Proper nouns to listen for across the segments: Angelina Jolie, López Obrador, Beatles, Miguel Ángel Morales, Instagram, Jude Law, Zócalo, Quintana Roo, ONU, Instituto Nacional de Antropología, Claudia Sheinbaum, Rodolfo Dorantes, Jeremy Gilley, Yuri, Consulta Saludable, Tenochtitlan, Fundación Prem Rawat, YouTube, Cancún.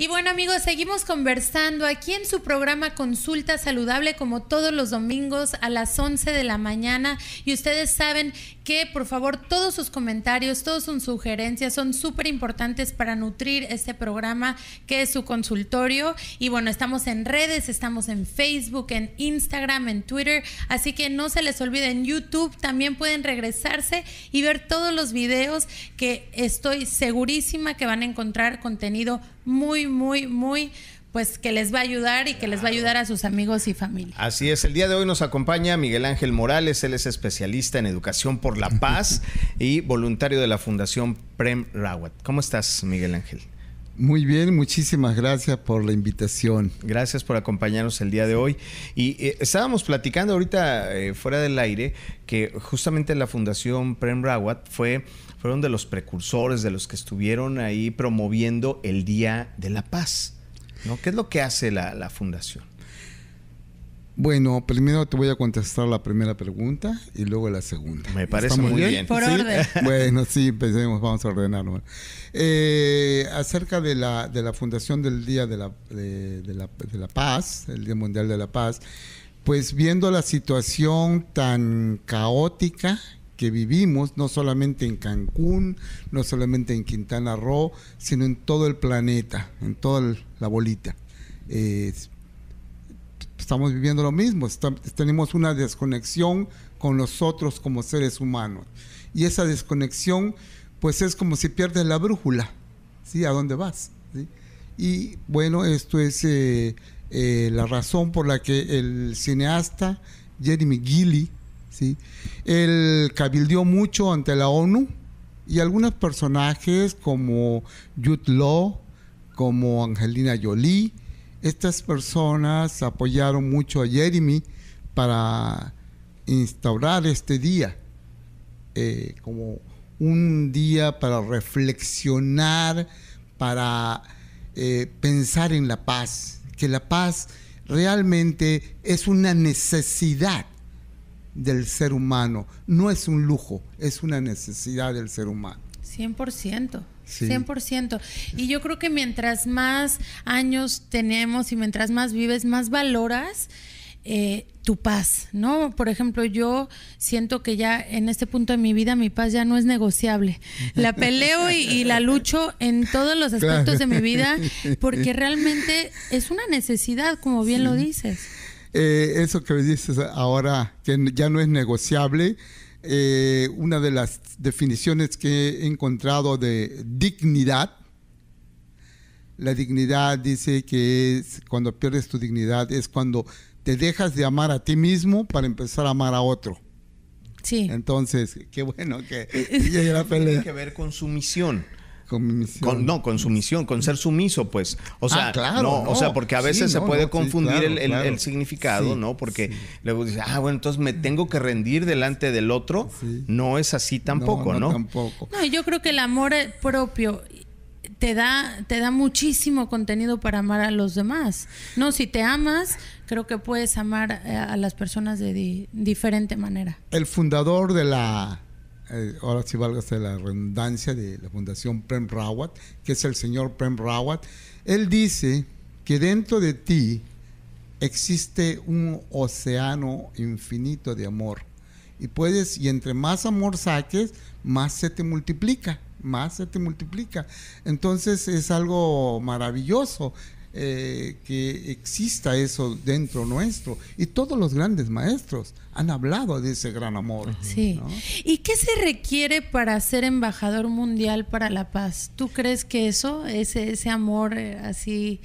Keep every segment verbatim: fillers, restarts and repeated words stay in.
Y bueno, amigos, seguimos conversando aquí en su programa Consulta Saludable, como todos los domingos a las once de la mañana. Y ustedes saben que, por favor, todos sus comentarios, todas sus sugerencias son súper importantes para nutrir este programa que es su consultorio. Y bueno, estamos en redes, estamos en Facebook, en Instagram, en Twitter. Así que no se les olvide, en YouTube también pueden regresarse y ver todos los videos, que estoy segurísima que van a encontrar contenido muy, muy, muy, pues que les va a ayudar y que les va a ayudar a sus amigos y familia. Así es, el día de hoy nos acompaña Miguel Ángel Morales, él es especialista en educación por la paz y voluntario de la Fundación Prem Rawat. ¿Cómo estás, Miguel Ángel? Muy bien, muchísimas gracias por la invitación. Gracias por acompañarnos el día de hoy. Y eh, estábamos platicando ahorita eh, fuera del aire que justamente la Fundación Prem Rawat fue... fueron de los precursores, de los que estuvieron ahí promoviendo el Día de la Paz, ¿no? ¿Qué es lo que hace la, la fundación? Bueno, primero te voy a contestar la primera pregunta y luego la segunda. Me parece muy bien. bien. Por ¿Sí? orden. Bueno, sí, empecemos, vamos a ordenarlo. Eh, acerca de la, de la fundación del Día de la, de, de, la, de la Paz, el Día Mundial de la Paz, pues viendo la situación tan caótica que vivimos, no solamente en Cancún, no solamente en Quintana Roo, sino en todo el planeta, en toda la bolita. Eh, estamos viviendo lo mismo, está, tenemos una desconexión con nosotros como seres humanos. Y esa desconexión, pues es como si pierdes la brújula, ¿sí? ¿A dónde vas? ¿Sí? Y bueno, esto es eh, eh, la razón por la que el cineasta Jeremy Gilley, ¿sí?, él cabildeó mucho ante la ONU y algunos personajes como Jude Law, como Angelina Jolie, estas personas apoyaron mucho a Jeremy para instaurar este día eh, como un día para reflexionar, para eh, pensar en la paz, que la paz realmente es una necesidad del ser humano, no es un lujo, es una necesidad del ser humano. cien por ciento. Sí. cien por ciento. Y yo creo que mientras más años tenemos y mientras más vives, más valoras eh, tu paz, ¿no? Por ejemplo, yo siento que ya en este punto de mi vida mi paz ya no es negociable. La peleo y, y la lucho en todos los aspectos, claro, de mi vida, porque realmente es una necesidad, como bien sí. lo dices. Eh, eso que dices ahora, que ya no es negociable, eh, una de las definiciones que he encontrado de dignidad, la dignidad dice que es cuando pierdes tu dignidad, es cuando te dejas de amar a ti mismo para empezar a amar a otro. Sí. Entonces, qué bueno que llegue la pelea. Tiene que ver con sumisión. Con, con no, con sumisión, con ser sumiso, pues. O sea, ah, claro, no, no, o sea, porque a veces sí, no, se puede no, confundir sí, claro, el, el, claro. el significado, sí, ¿no? Porque sí. luego dices, ah, bueno, entonces me tengo que rendir delante del otro. Sí. No es así tampoco, ¿no? No, ¿no? Tampoco. No, yo creo que el amor propio te da, te da muchísimo contenido para amar a los demás. No, si te amas, creo que puedes amar a, a las personas de di, diferente manera. El fundador de la... ahora sí, válgase la redundancia, de la Fundación Prem Rawat, que es el señor Prem Rawat, él dice que dentro de ti existe un océano infinito de amor y puedes, y entre más amor saques, más se te multiplica, más se te multiplica. Entonces es algo maravilloso eh, que exista eso dentro nuestro, y todos los grandes maestros han hablado de ese gran amor. Sí. ¿No? ¿Y qué se requiere para ser embajador mundial para la paz? ¿Tú crees que eso, ese, ese amor así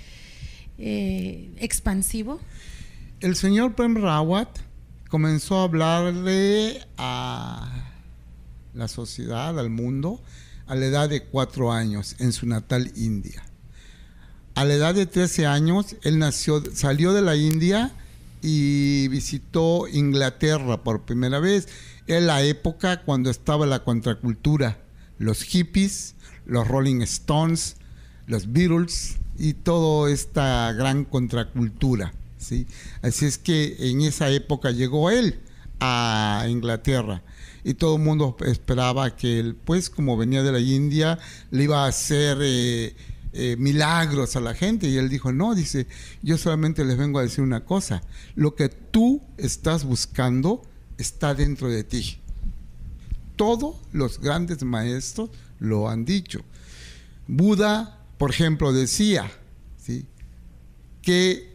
eh, expansivo? El señor Prem Rawat comenzó a hablarle a la sociedad, al mundo, a la edad de cuatro años en su natal India. A la edad de trece años, él nació, salió de la India y visitó Inglaterra por primera vez. En la época cuando estaba la contracultura, los hippies, los Rolling Stones, los Beatles y toda esta gran contracultura, ¿sí? Así es que en esa época llegó él a Inglaterra y todo el mundo esperaba que él, pues como venía de la India, le iba a hacer... Eh, eh, milagros a la gente. Y él dijo, no, dice, yo solamente les vengo a decir una cosa. Lo que tú estás buscando está dentro de ti. Todos los grandes maestros lo han dicho. Buda, por ejemplo, decía, ¿sí?, que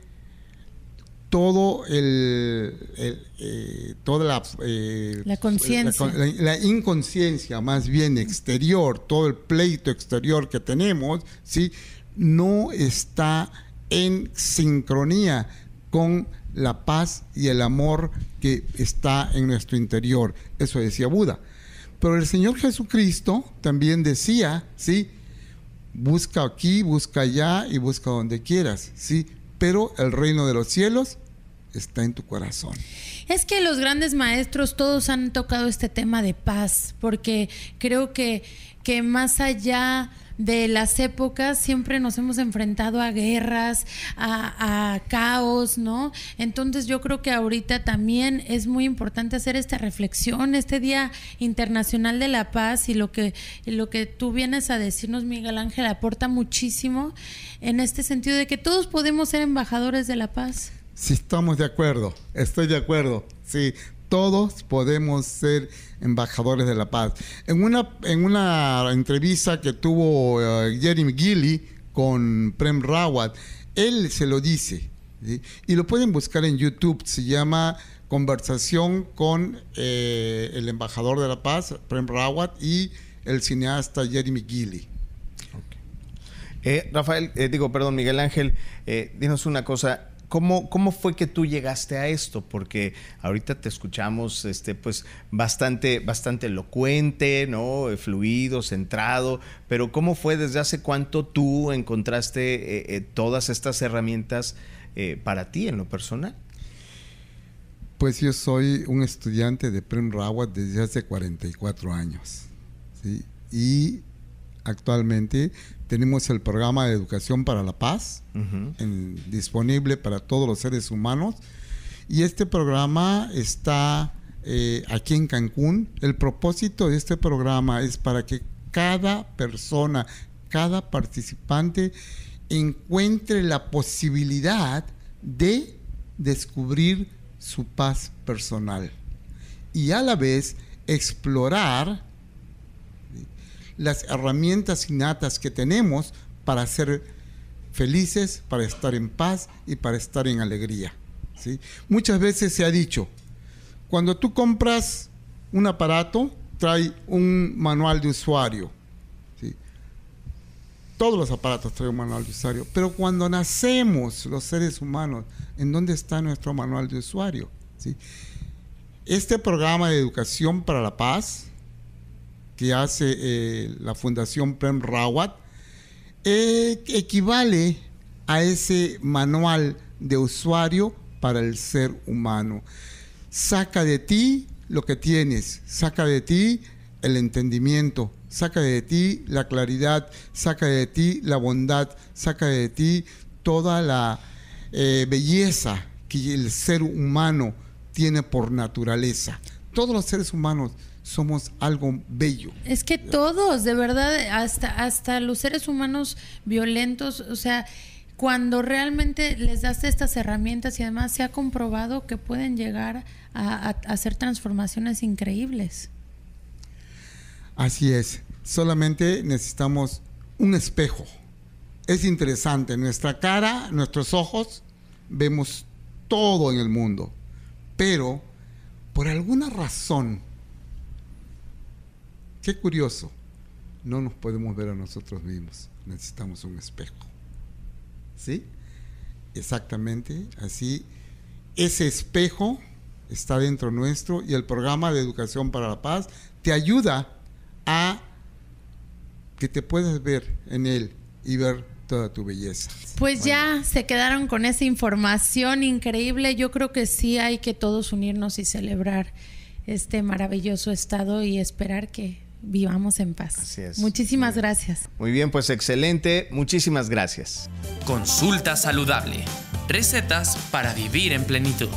todo el, el eh, toda la, eh, la conciencia, la, la, la inconsciencia más bien exterior, todo el pleito exterior que tenemos, ¿sí?, no está en sincronía con la paz y el amor que está en nuestro interior. Eso decía Buda. Pero el Señor Jesucristo también decía, ¿sí?, busca aquí, busca allá y busca donde quieras, ¿sí?, pero el reino de los cielos está en tu corazón. Es que los grandes maestros todos han tocado este tema de paz, porque creo que, que más allá de las épocas siempre nos hemos enfrentado a guerras, a, a caos, ¿no? Entonces yo creo que ahorita también es muy importante hacer esta reflexión, este Día Internacional de la Paz, y lo que, y lo que tú vienes a decirnos, Miguel Ángel, aporta muchísimo en este sentido de que todos podemos ser embajadores de la paz. Sí, estamos de acuerdo, estoy de acuerdo, sí. Todos podemos ser embajadores de la paz. En una, en una entrevista que tuvo uh, Jeremy Gilley con Prem Rawat, él se lo dice, ¿sí?, y lo pueden buscar en YouTube. Se llama Conversación con eh, el embajador de la paz, Prem Rawat, y el cineasta Jeremy Gilley. Okay. Eh, Rafael, eh, digo, perdón, Miguel Ángel, eh, dinos una cosa. ¿Cómo, ¿Cómo fue que tú llegaste a esto? Porque ahorita te escuchamos este, pues, bastante, bastante elocuente, ¿no?, fluido, centrado, pero ¿cómo fue, desde hace cuánto tú encontraste eh, eh, todas estas herramientas eh, para ti en lo personal? Pues yo soy un estudiante de Prem Rawat desde hace cuarenta y cuatro años, ¿sí?, y actualmente tenemos el programa de Educación para la Paz, uh-huh, en, disponible para todos los seres humanos. Y este programa está eh, aquí en Cancún. El propósito de este programa es para que cada persona, cada participante encuentre la posibilidad de descubrir su paz personal y a la vez explorar las herramientas innatas que tenemos para ser felices, para estar en paz y para estar en alegría, ¿sí? Muchas veces se ha dicho, cuando tú compras un aparato, trae un manual de usuario, ¿sí? Todos los aparatos traen un manual de usuario, pero cuando nacemos los seres humanos, ¿en dónde está nuestro manual de usuario? ¿Sí? Este programa de Educación para la Paz que hace eh, la Fundación Prem Rawat eh, equivale a ese manual de usuario para el ser humano. Saca de ti lo que tienes, saca de ti el entendimiento, saca de ti la claridad, saca de ti la bondad, saca de ti toda la eh, belleza que el ser humano tiene por naturaleza. Todos los seres humanos somos algo bello. Es que todos, de verdad, hasta, hasta los seres humanos violentos, o sea, cuando realmente les das estas herramientas y además se ha comprobado que pueden llegar a, a, a hacer transformaciones increíbles. Así es, solamente necesitamos un espejo. Es interesante, nuestra cara, nuestros ojos, vemos todo en el mundo, pero por alguna razón, qué curioso, no nos podemos ver a nosotros mismos, necesitamos un espejo, ¿sí? Exactamente así, ese espejo está dentro nuestro y el programa de Educación para la Paz te ayuda a que te puedas ver en él y ver toda tu belleza. Pues bueno, ya se quedaron con esa información increíble. Yo creo que sí hay que todos unirnos y celebrar este maravilloso estado y esperar que vivamos en paz. Así es. Muchísimas gracias. Muy bien, pues excelente. Muchísimas gracias. Consulta Saludable. Recetas para vivir en plenitud.